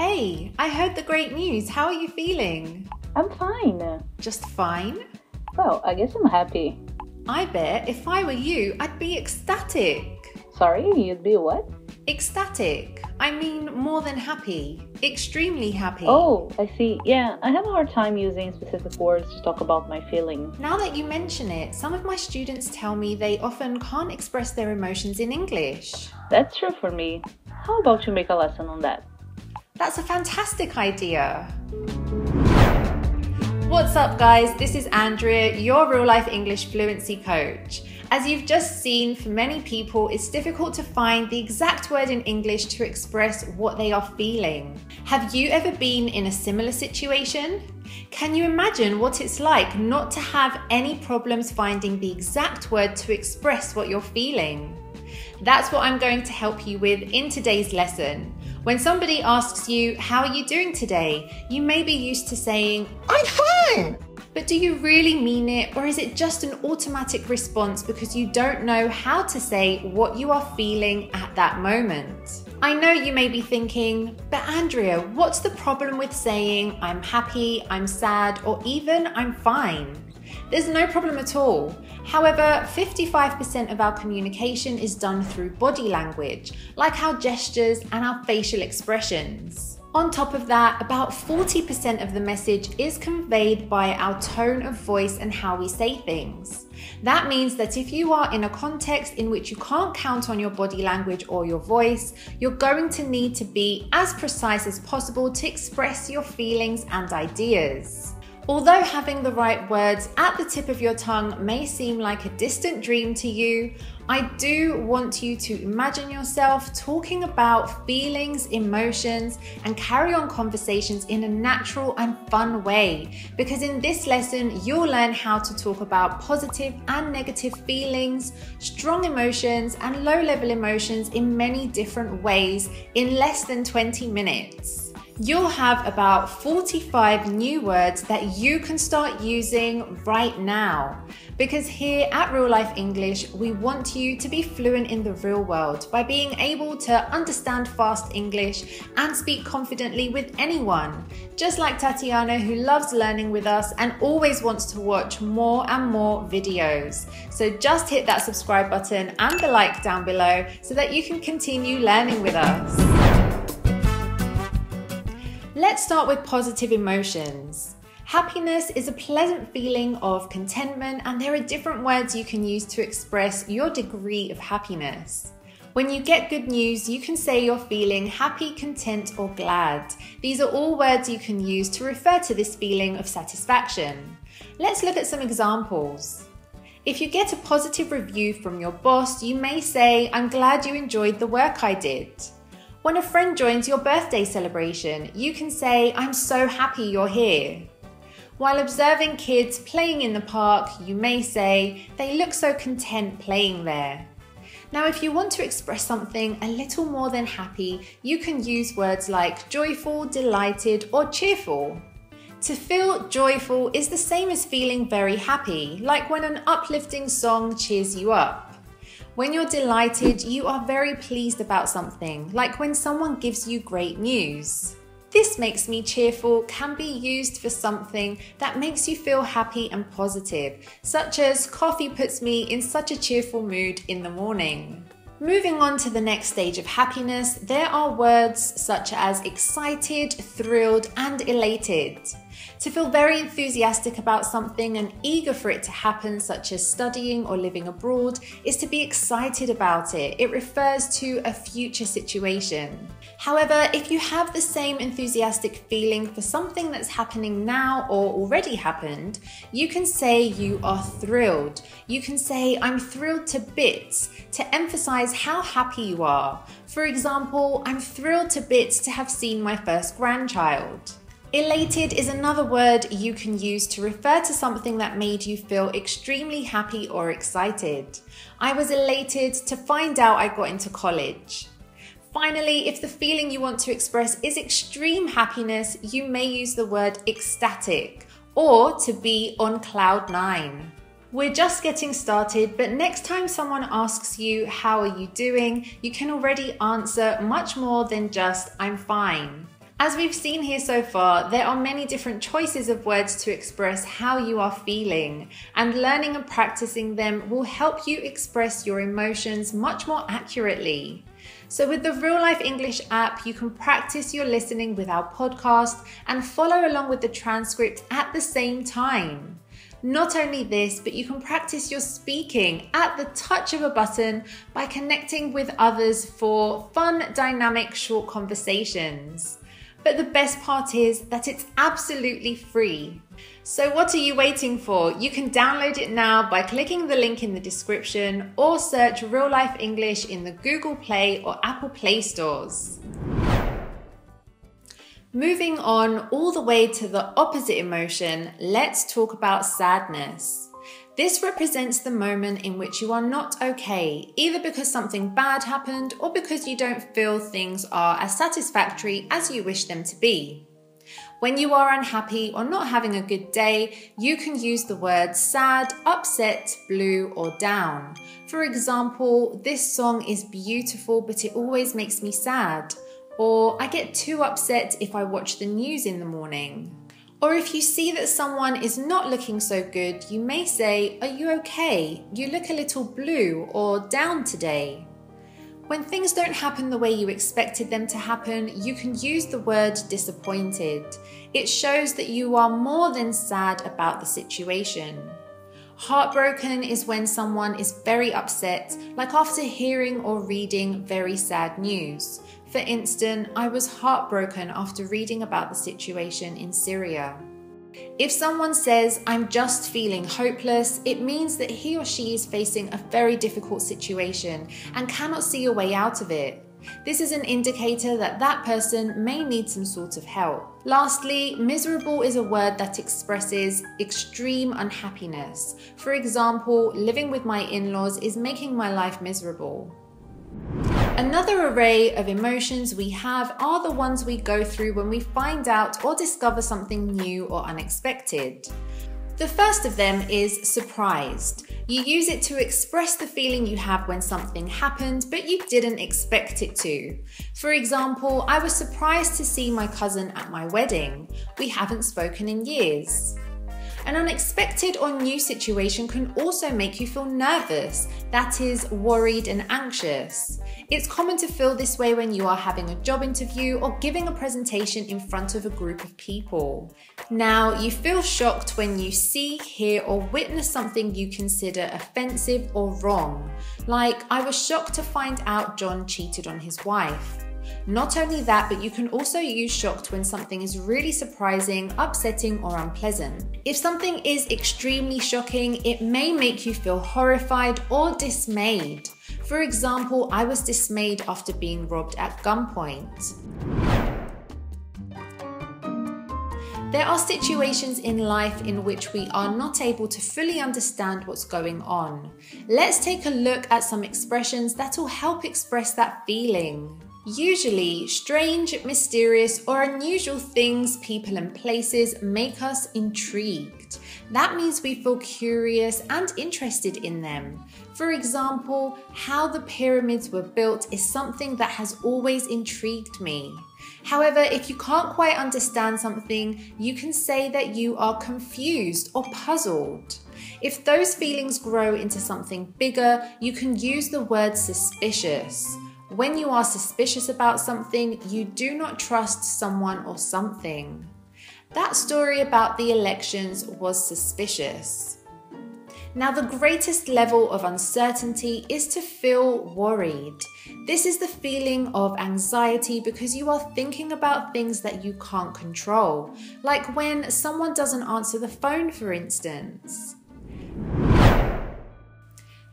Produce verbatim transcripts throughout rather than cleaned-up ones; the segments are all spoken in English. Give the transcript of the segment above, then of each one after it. Hey, I heard the great news. How are you feeling? I'm fine. Just fine? Well, I guess I'm happy. I bet if I were you, I'd be ecstatic. Sorry, you'd be what? Ecstatic. I mean more than happy. Extremely happy. Oh, I see. Yeah, I have a hard time using specific words to talk about my feelings. Now that you mention it, some of my students tell me they often can't express their emotions in English. That's true for me. How about you make a lesson on that? That's a fantastic idea. What's up, guys? This is Andrea, your Real Life English fluency coach. As you've just seen, for many people, it's difficult to find the exact word in English to express what they are feeling. Have you ever been in a similar situation? Can you imagine what it's like not to have any problems finding the exact word to express what you're feeling? That's what I'm going to help you with in today's lesson. When somebody asks you, how are you doing today? You may be used to saying, I'm fine! But do you really mean it, or is it just an automatic response because you don't know how to say what you are feeling at that moment? I know you may be thinking, but Andrea, what's the problem with saying I'm happy, I'm sad, or even I'm fine? There's no problem at all. However, fifty-five percent of our communication is done through body language, like our gestures and our facial expressions. On top of that, about forty percent of the message is conveyed by our tone of voice and how we say things. That means that if you are in a context in which you can't count on your body language or your voice, you're going to need to be as precise as possible to express your feelings and ideas. Although having the right words at the tip of your tongue may seem like a distant dream to you, I do want you to imagine yourself talking about feelings, emotions, and carry on conversations in a natural and fun way. Because in this lesson, you'll learn how to talk about positive and negative feelings, strong emotions, and low-level emotions in many different ways in less than twenty minutes. You'll have about forty-five new words that you can start using right now. Because here at Real Life English, we want you to be fluent in the real world by being able to understand fast English and speak confidently with anyone. Just like Tatiana, who loves learning with us and always wants to watch more and more videos. So just hit that subscribe button and the like down below so that you can continue learning with us. Let's start with positive emotions. Happiness is a pleasant feeling of contentment, and there are different words you can use to express your degree of happiness. When you get good news, you can say you're feeling happy, content, or glad. These are all words you can use to refer to this feeling of satisfaction. Let's look at some examples. If you get a positive review from your boss, you may say, I'm glad you enjoyed the work I did. When a friend joins your birthday celebration, you can say, I'm so happy you're here. While observing kids playing in the park, you may say, they look so content playing there. Now, if you want to express something a little more than happy, you can use words like joyful, delighted, or cheerful. To feel joyful is the same as feeling very happy, like when an uplifting song cheers you up. When you're delighted, you are very pleased about something, like when someone gives you great news. This makes me cheerful can be used for something that makes you feel happy and positive, such as coffee puts me in such a cheerful mood in the morning. Moving on to the next stage of happiness, there are words such as excited, thrilled, and elated. To feel very enthusiastic about something and eager for it to happen, such as studying or living abroad, is to be excited about it. It refers to a future situation. However, if you have the same enthusiastic feeling for something that's happening now or already happened, you can say you are thrilled. You can say, I'm thrilled to bits, to emphasize how happy you are. For example, I'm thrilled to bits to have seen my first grandchild. Elated is another word you can use to refer to something that made you feel extremely happy or excited. I was elated to find out I got into college. Finally, if the feeling you want to express is extreme happiness, you may use the word ecstatic or to be on cloud nine. We're just getting started, but next time someone asks you, how are you doing? You can already answer much more than just, I'm fine. As we've seen here so far, there are many different choices of words to express how you are feeling, and learning and practicing them will help you express your emotions much more accurately. So with the Real Life English app, you can practice your listening with our podcast and follow along with the transcript at the same time. Not only this, but you can practice your speaking at the touch of a button by connecting with others for fun, dynamic, short conversations. But the best part is that it's absolutely free. So what are you waiting for? You can download it now by clicking the link in the description or search Real Life English in the Google Play or Apple Play stores. Moving on all the way to the opposite emotion, let's talk about sadness. This represents the moment in which you are not okay, either because something bad happened or because you don't feel things are as satisfactory as you wish them to be. When you are unhappy or not having a good day, you can use the words sad, upset, blue, or down. For example, this song is beautiful, but it always makes me sad. Or I get too upset if I watch the news in the morning. Or if you see that someone is not looking so good, you may say, "Are you okay? You look a little blue or down today." When things don't happen the way you expected them to happen, you can use the word disappointed. It shows that you are more than sad about the situation. Heartbroken is when someone is very upset, like after hearing or reading very sad news. For instance, I was heartbroken after reading about the situation in Syria. If someone says, "I'm just feeling hopeless," it means that he or she is facing a very difficult situation and cannot see a way out of it. This is an indicator that that person may need some sort of help. Lastly, miserable is a word that expresses extreme unhappiness. For example, living with my in-laws is making my life miserable. Another array of emotions we have are the ones we go through when we find out or discover something new or unexpected. The first of them is surprised. You use it to express the feeling you have when something happened, but you didn't expect it to. For example, I was surprised to see my cousin at my wedding. We haven't spoken in years. An unexpected or new situation can also make you feel nervous, that is, worried and anxious. It's common to feel this way when you are having a job interview or giving a presentation in front of a group of people. Now, you feel shocked when you see, hear, or witness something you consider offensive or wrong. Like, I was shocked to find out John cheated on his wife. Not only that, but you can also use shocked when something is really surprising, upsetting, or unpleasant. If something is extremely shocking, it may make you feel horrified or dismayed. For example, I was dismayed after being robbed at gunpoint. There are situations in life in which we are not able to fully understand what's going on. Let's take a look at some expressions that will help express that feeling. Usually, strange, mysterious, or unusual things, people, and places make us intrigued. That means we feel curious and interested in them. For example, how the pyramids were built is something that has always intrigued me. However, if you can't quite understand something, you can say that you are confused or puzzled. If those feelings grow into something bigger, you can use the word suspicious. When you are suspicious about something, you do not trust someone or something. That story about the elections was suspicious. Now, the greatest level of uncertainty is to feel worried. This is the feeling of anxiety because you are thinking about things that you can't control, like when someone doesn't answer the phone, for instance.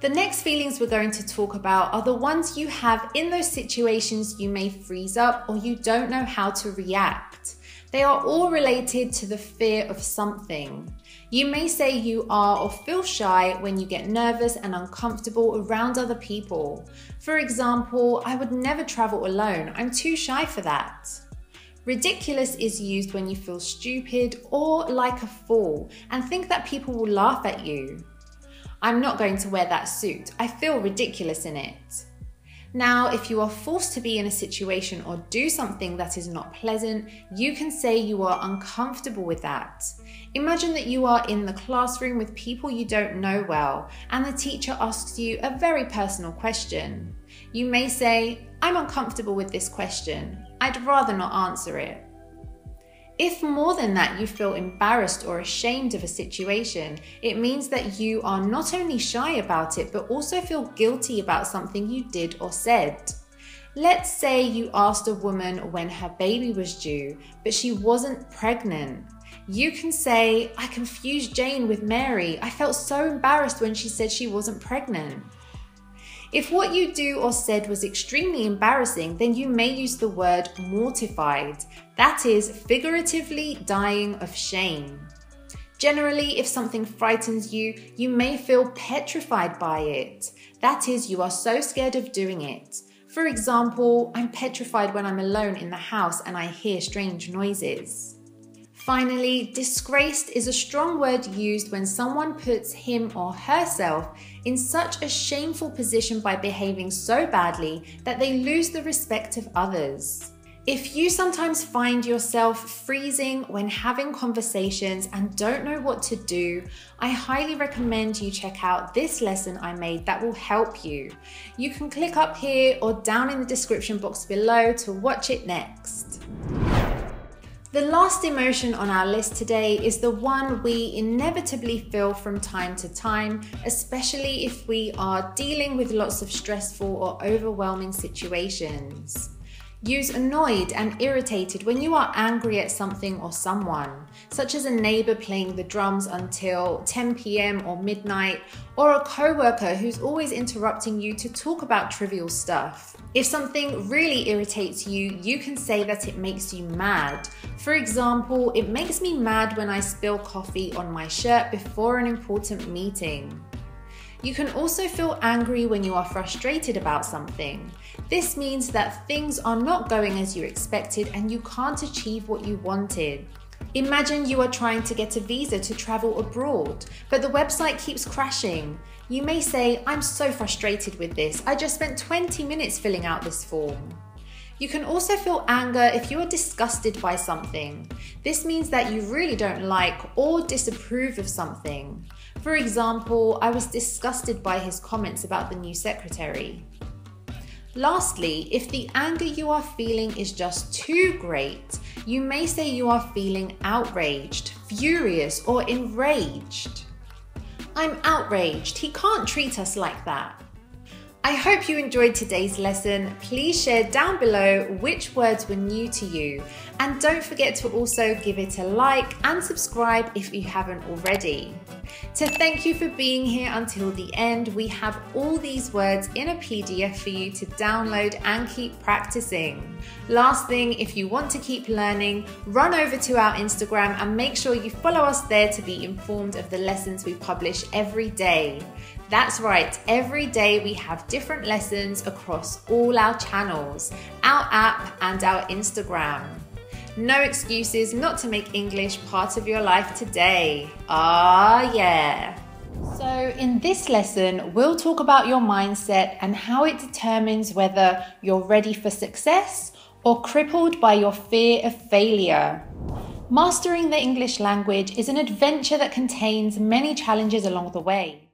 The next feelings we're going to talk about are the ones you have in those situations you may freeze up or you don't know how to react. They are all related to the fear of something. You may say you are or feel shy when you get nervous and uncomfortable around other people. For example, I would never travel alone. I'm too shy for that. Ridiculous is used when you feel stupid or like a fool and think that people will laugh at you. I'm not going to wear that suit. I feel ridiculous in it. Now, if you are forced to be in a situation or do something that is not pleasant, you can say you are uncomfortable with that. Imagine that you are in the classroom with people you don't know well, and the teacher asks you a very personal question. You may say, "I'm uncomfortable with this question. I'd rather not answer it." If more than that you feel embarrassed or ashamed of a situation, it means that you are not only shy about it, but also feel guilty about something you did or said. Let's say you asked a woman when her baby was due, but she wasn't pregnant. You can say, "I confused Jane with Mary. I felt so embarrassed when she said she wasn't pregnant." If what you do or said was extremely embarrassing, then you may use the word mortified, that is, figuratively dying of shame. Generally, if something frightens you, you may feel petrified by it, that is, you are so scared of doing it. For example, I'm petrified when I'm alone in the house and I hear strange noises. Finally, disgraced is a strong word used when someone puts him or herself in such a shameful position by behaving so badly that they lose the respect of others. If you sometimes find yourself freezing when having conversations and don't know what to do, I highly recommend you check out this lesson I made that will help you. You can click up here or down in the description box below to watch it next. The last emotion on our list today is the one we inevitably feel from time to time, especially if we are dealing with lots of stressful or overwhelming situations. Use annoyed and irritated when you are angry at something or someone, such as a neighbor playing the drums until ten p m or midnight, or a coworker who's always interrupting you to talk about trivial stuff. If something really irritates you, you can say that it makes you mad. For example, it makes me mad when I spill coffee on my shirt before an important meeting. You can also feel angry when you are frustrated about something. This means that things are not going as you expected and you can't achieve what you wanted. Imagine you are trying to get a visa to travel abroad, but the website keeps crashing. You may say, "I'm so frustrated with this. I just spent twenty minutes filling out this form." You can also feel anger if you are disgusted by something. This means that you really don't like or disapprove of something. For example, I was disgusted by his comments about the new secretary. Lastly, if the anger you are feeling is just too great, you may say you are feeling outraged, furious, or enraged. "I'm outraged. He can't treat us like that." I hope you enjoyed today's lesson. Please share down below which words were new to you. And don't forget to also give it a like and subscribe if you haven't already. To thank you for being here until the end, we have all these words in a P D F for you to download and keep practicing. Last thing, if you want to keep learning, run over to our Instagram and make sure you follow us there to be informed of the lessons we publish every day. That's right, every day we have different lessons across all our channels, our app and our Instagram. No excuses not to make English part of your life today. Ah, yeah. So in this lesson, we'll talk about your mindset and how it determines whether you're ready for success or crippled by your fear of failure. Mastering the English language is an adventure that contains many challenges along the way.